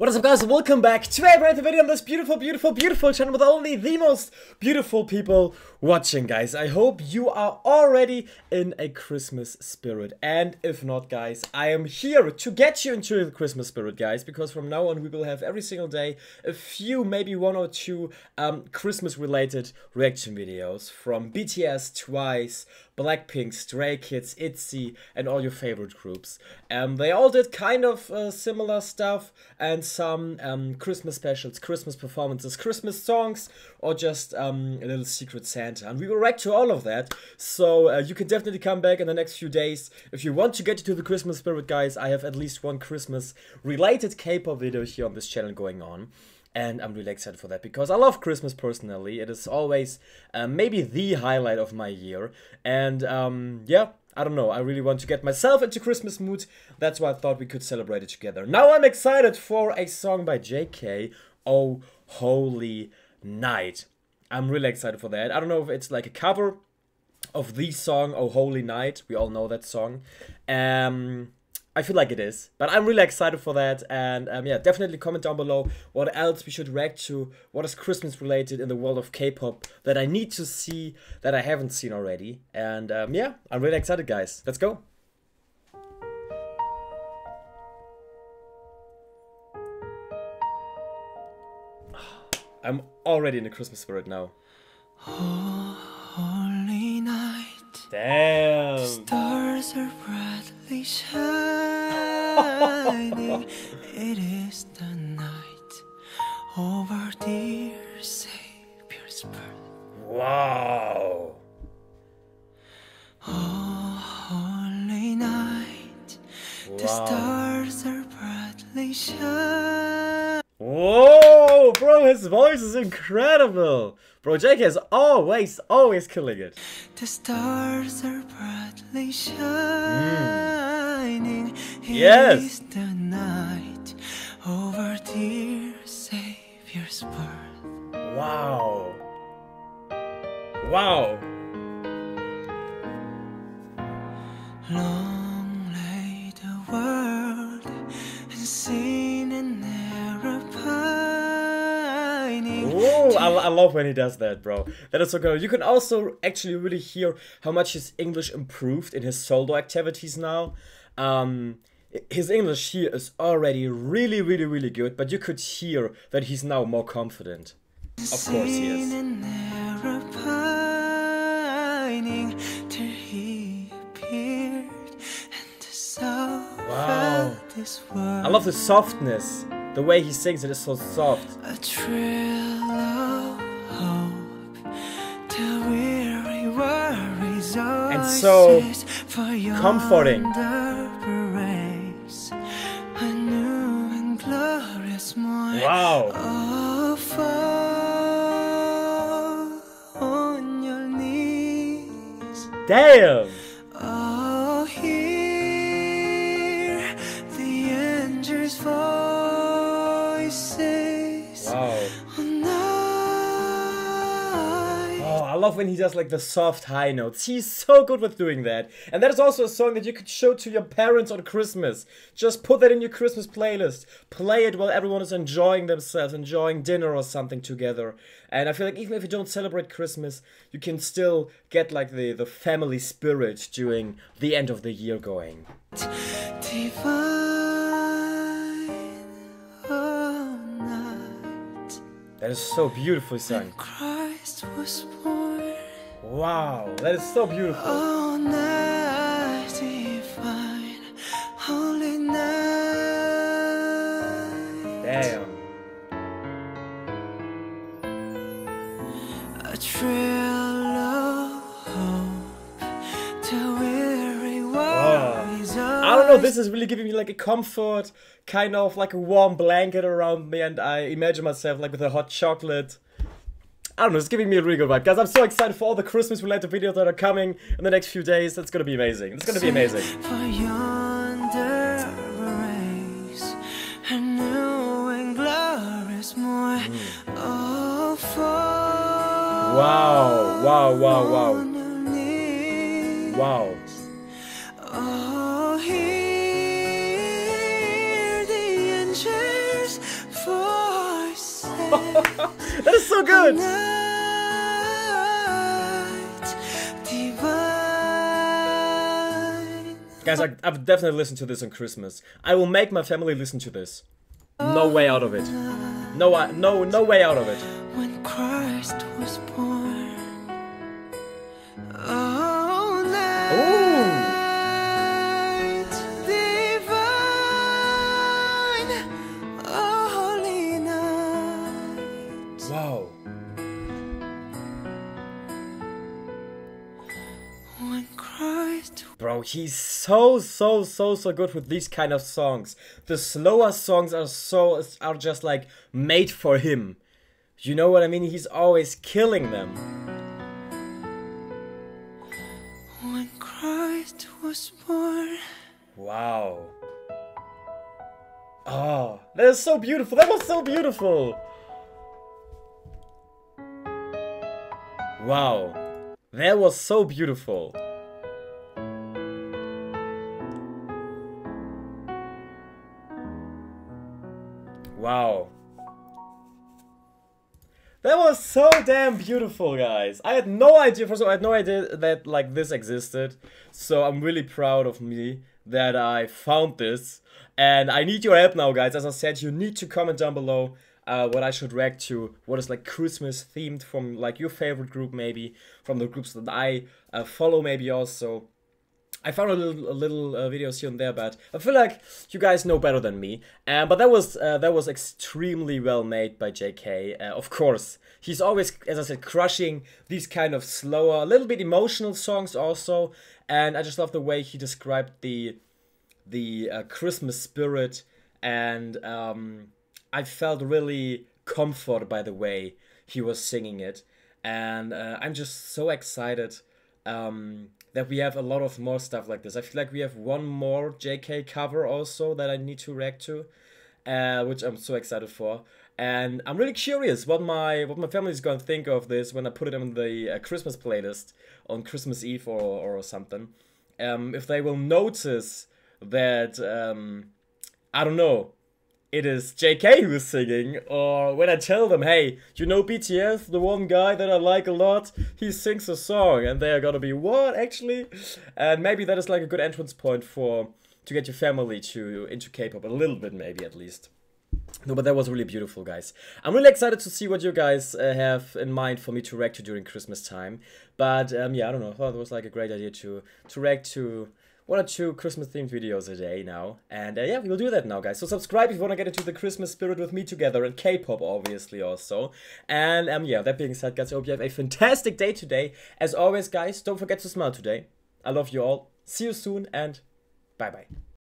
What is up, guys? Welcome back. Today we have a video on this beautiful channel with only the most beautiful people watching, guys. I hope you are already in a Christmas spirit. And if not, guys, I am here to get you into the Christmas spirit, guys. Because from now on we will have every single day a few, maybe one or two Christmas-related reaction videos from BTS, TWICE, BLACKPINK, STRAY KIDS, ITZY, and all your favorite groups. They all did kind of similar stuff, and some Christmas specials, Christmas performances, Christmas songs, or just a little Secret Santa. And we will react to all of that, so you can definitely come back in the next few days. If you want to get into the Christmas spirit, guys, I have at least one Christmas-related K-pop video here on this channel going on. And I'm really excited for that, because I love Christmas personally. It is always maybe the highlight of my year. And yeah, I don't know, I really want to get myself into Christmas mood. That's why I thought we could celebrate it together. Now I'm excited for a song by JK, Oh Holy Night. I'm really excited for that. I don't know if it's like a cover of the song Oh Holy Night. We all know that song. I feel like it is, but I'm really excited for that. And yeah, definitely comment down below what else we should react to, what is Christmas related in the world of K-pop that I need to see, that I haven't seen already. And yeah, I'm really excited, guys. Let's go. I'm already in the Christmas spirit now. Oh, holy night. Damn. The stars are brightly shining. It is the night of our dear Savior's birth. Wow. Oh, holy night. Wow. The stars are brightly shining. Whoa, bro, his voice is incredible. Bro, JK is always killing it. The stars are brightly shining. Yes. It is the night of our dear Savior's birth. Wow. Wow. Long lay the world and sin and error pining. Whoa, I love when he does that, bro. That is so good. You can also actually really hear how much his English improved in his solo activities now. His English here is already really good, but you could hear that he's now more confident. Of course he is. Wow. I love the softness. The way he sings it is so soft. A thrill of hope, the weary worries are and so comforting. A new and glorious morning. Wow. Oh, fall on your knees. Damn. Oh, hear the angels fall. I love when he does like the soft high notes. He's so good with doing that. And that is also a song that you could show to your parents on Christmas. Just put that in your Christmas playlist. Play it while everyone is enjoying themselves, enjoying dinner or something together. And I feel like even if you don't celebrate Christmas, you can still get like the family spirit during the end of the year going. Divine, oh night. That is so beautifully sung. Christ was born. Wow, that is so beautiful. Oh, night divine, holy night. Damn. A trail of hope to weary worries. I don't know, this is really giving me like a comfort, kind of like a warm blanket around me, and I imagine myself like with a hot chocolate. I don't know, it's giving me a really good vibe. Guys, I'm so excited for all the Christmas-related videos that are coming in the next few days. That's gonna be amazing. It's gonna be amazing. For yonder race, a new and glorious more. Oh, wow, wow, wow, wow. Wow. Oh, hear the angels. That is so good. Guys, I've definitely listened to this on Christmas. I will make my family listen to this. No way out of it. No way out of it. When Christ was born. Wow. Bro, he's so good with these kind of songs. The slower songs are just like made for him. You know what I mean? He's always killing them. When Christ was born. Wow. Oh, that is so beautiful. That was so beautiful. Wow. That was so beautiful. Wow. That was so damn beautiful, guys. I had no idea, first of all, I had no idea that like this existed. So I'm really proud of me that I found this. And I need your help now, guys. As I said, you need to comment down below what I should react to. What is like Christmas themed from like your favorite group, maybe. From the groups that I follow, maybe also. I found a little videos here and there, but I feel like you guys know better than me. But that was extremely well made by JK. Of course, he's always, as I said, crushing these kind of slower, a little bit emotional songs also. And I just love the way he described the Christmas spirit, and I felt really comforted by the way he was singing it. And I'm just so excited. That we have a lot of more stuff like this. I feel like we have one more JK cover also that I need to react to, which I'm so excited for. And I'm really curious what my family is gonna think of this when I put it on the Christmas playlist on Christmas Eve or something. If they will notice that, I don't know, it is JK who's singing, or when I tell them, hey, you know BTS, the one guy that I like a lot, he sings a song, and they are gonna be, what, actually? And maybe that is like a good entrance point to get your family into K-pop, a little bit maybe at least. No, but that was really beautiful, guys. I'm really excited to see what you guys have in mind for me to react to during Christmas time. But yeah, I don't know, I thought it was like a great idea to react to 1 or 2 Christmas-themed videos a day now. And yeah, we will do that now, guys. So subscribe if you want to get into the Christmas spirit with me together, and K-pop, obviously, also. And yeah, that being said, guys, I hope you have a fantastic day today. As always, guys, don't forget to smile today. I love you all. See you soon, and bye-bye.